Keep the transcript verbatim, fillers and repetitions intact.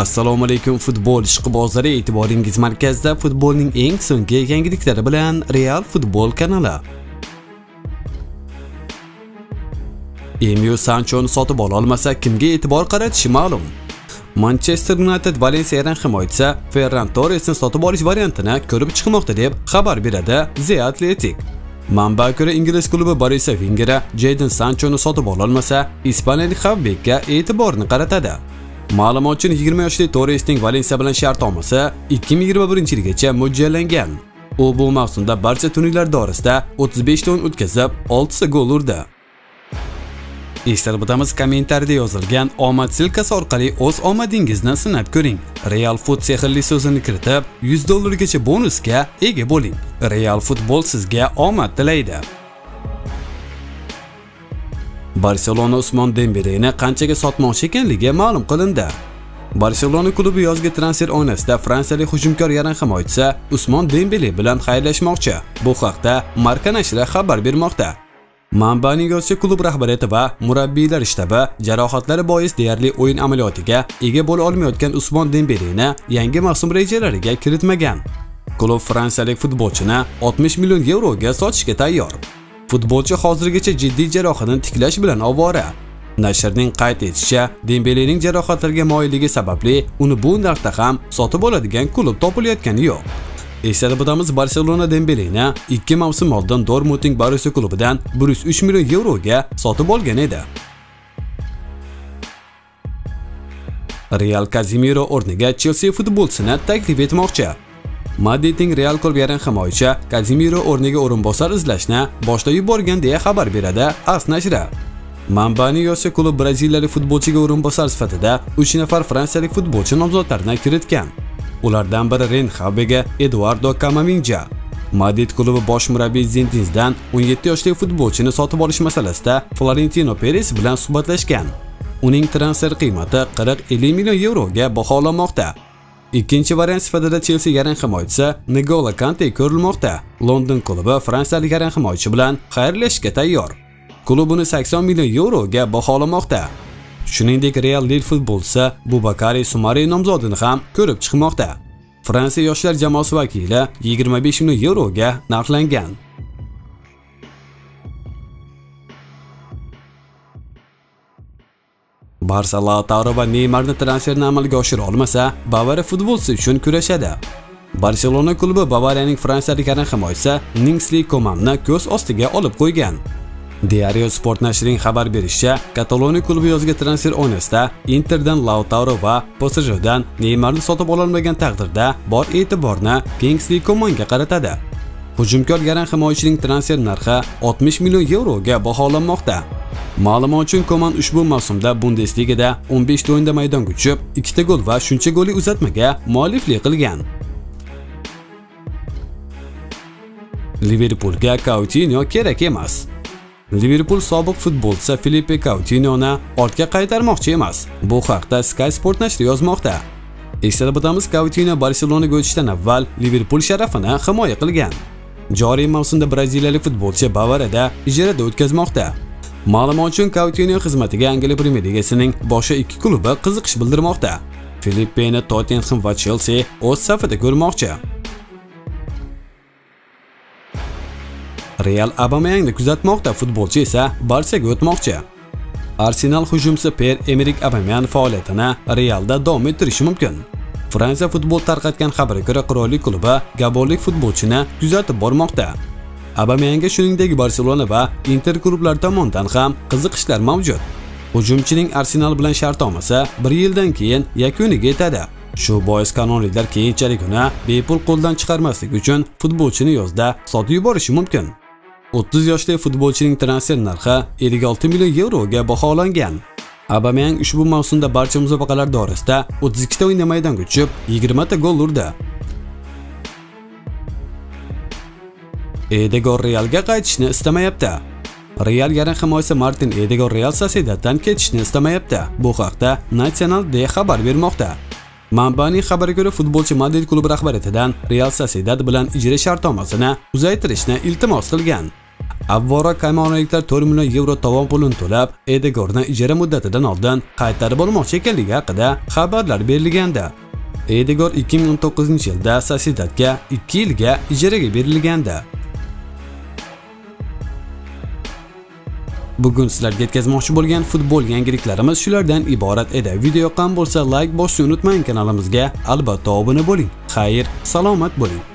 Assalomu alaykum futbol ishqibozlari, e'tiboringiz markazida futbolning eng so'nggi yangiliklari bilan Real Futbol kanali. Emilio Sanchoni sotib ola olmasa kimga e'tibor qaratishi ma'lum? Manchester United Valensiyadan himoyachisi Ferran Torresni sotib olish variantini ko'rib chiqmoqda deb xabar beradi The Athletic. Manbaga ko'ra, ingliz klubi Borussia Venger'a Jadon Sanchoni sotib ola olmasa, ispaniyalik Xavbekka e'tiborni qaratadi. Ma'lumot uchun yigirma yoshli Torresning Valensiya bilan shartnomasi ikki ming yigirma birinchi yilgacha mo'ljallangan. U bu mavsumda barcha turnirlar doirasida o'ttiz beshta o'yin o'tkazib, oltita gol urdi. Eslab o'tamiz, kommentariyada yozilgan omad silkasi orqali o'z omadingizni sinab ko'ring. Real Food sehrli so'zini kiritib, yuz dollargacha bonusga ega bo'ling. Real Futbol sizga omad tilaydi. Barcelona Usman Dembeleni qanchaga sotmoqchi ekanligi ma'lum qilindi. Barcelona klubi yozgi transfer oynasida fransiyalik hujumkor yarim himoyachisi Usman Dembele bilan xayrlashmoqchi. Bu haqda Marca nashri xabar bermoqda. Manbaning yozishicha, klub rahbariyati va murabbiylar shtabi jarohatlari bois deyarli o'yin amaliyotiga ega bo'la olmayotgan Usman Dembeleni yangi mavsum rejalariga kiritmagan. Klub fransiyalik futbolchini oltmish million yevroga sotishga tayyor. Futbolchi hozirgacha jiddiy jarohatini tiklash bilan ovora. Nashrning qayd etishicha, Dembelening jarohatlarga moyilligi sababli uni bu narxda ham sotib oladigan klub topilayotgani yo'q. Eslab o'tamiz, Barcelona Dembeleni ikki mavsum oldin Dortmundning Borussia klubidan bir yuz uch million yevroga sotib olgan edi. Real Casimiro o'rniga Chelsea futbolchisini taklif etmoqchi. Madridning Real klubi yarim himoyachi Casimiro o'rniga o'rinbosar izlashni boshda yuborgan deya xabar beradi AS nashri. Manbaning yozishicha, klub braziliyalik futbolchiga o'rinbosar sifatida uch nafar fransiyalik futbolchi nomzodlarini kiritgan. Ulardan biri Ren Xabega Eduardo Camavinga. Madrid klubi bosh murabbiyi Zintindan o'n yetti yoshli futbolchini sotib olish masalasida Florentino Perez bilan suhbatlashgan. Uning transfer qiymati qirq ellik million yevroga baholanmoqda. Ikkinchi variant sifatida Chelsea yarim himoyachisi N'Golo Kante ko'rilmoqda. London klubi fransiyalik yarim himoyachi bilan xayrlashishga tayyor. Klub uni sakson million yevroga baholanmoqda. Shuningdek, Real Lille futbolchisi Bubakari Sumari nomzodini ham ko'rib chiqmoqda. Fransiya yoshlar jamoasi vakili yigirma besh million yevroga narxlangan. Barsa Lautaro va Neymarni transferni amalga oshira olmasa, Bavariya futbolchisi uchun kurashadi. Barselona klubi Bavariyaning fransiyalik yarim himoyachisi Ningxli Komamni ko'z ostiga olib qo'ygan. Diario Sport nashrining xabar berishicha, Kataloniya klubi yozgi transfer oynasida Interdan Lautaro va P S Jdan Neymarni sotib ola olmagan taqdirda bor e'tiborni Kingsley Komanga qaratadi. Hujumkor yarim himoyachining transfer narxi oltmish million yevroga baholanmoqda. Ma'lumot uchun, Koman ushbu mavsumda Bundesligada o'n beshta o'yinda maydonga tushib, ikkita gol va shuncha golli uzatmaga mualliflik qilgan. Liverpoolga Coutinho kerak emas. Liverpool sobiq futbolchisi Felipe Coutinhoni ortga qaytarmoqchi emas. Bu haqda Sky Sport nashri yozmoqda. Eslab o'tamiz, Coutinho Barselonaga o'tishdan avval Liverpool sharafini himoya qilgan. Joriy mavsumda braziliyalik futbolchi Bavariyada ijarada o'tkazmoqda. Ma'lumot uchun, Coutinho xizmatiga Angliya Premyer Ligasining boshqa ikki klubi qiziqish bildirmoqda. Filippeni Tottenham va Chelsea o'z safida ko'rmoqchi. Real Aubameyangni kuzatmoqda, futbolchi esa Barsaga o'tmoqchi. Arsenal hujumchisi Pierre-Emerick Aubameyang faoliyatini Realda davom ettirishi mumkin. Fransiya futbol tarqatgan xabarga ko'ra, qirollik klubi gabonlik futbolchini kuzatib bormoqda. Aubameyangga shuningdek Barselona va Inter klublari tomonidan ham qiziqishlar mavjud. Hujumchining Arsenal bilan shartnomasi bir yildan keyin yakuniga yetadi. Shu bois kanonliklar keyinchalik uni bepul qo'ldan chiqarmaslik uchun futbolchini yozda sotib yuborishi mumkin. o'ttiz yoshli futbolchining transfer narxi ellik olti million yevroga baholangan. Aubameyang ushbu mavsumda barcha musobaqalar doirasida o'ttiz ikkita o'yinda maydonga tushib, yigirma ta gol urdi. Ødegaard Realga qaytishni istamayapti. Real yarim himoyasi Martin Ødegaard Real Sociedaddan ketishni istamayapti. Bu haqda National deya xabar bermoqda. Manbaning xabariga ko'ra, futbolchi Madrid klubi rahbariyatidan Real Sociedad bilan ijara shartnomasini uzaytirishni iltimos qilgan. avvora kaymanoliklar to'rt million yevro tovon pulini to'lab, Ødegaarddan ijara muddatidan oldin qaytarib olmoqchi ekanligi haqida xabarlar berilgandi. Ødegaard ikki ming o'n to'qqizinchi yilda Sociedadga ikki yilga ijaraga berilgandi. Bugun sizlarga yetkazmoqchi bo'lgan futbol yangiliklarimiz shulardan iborat edi. Video yoqqan bo'lsa like bosishni unutmang, kanalimizga albatta obuna bo'ling. Xayr, salomat bo'ling.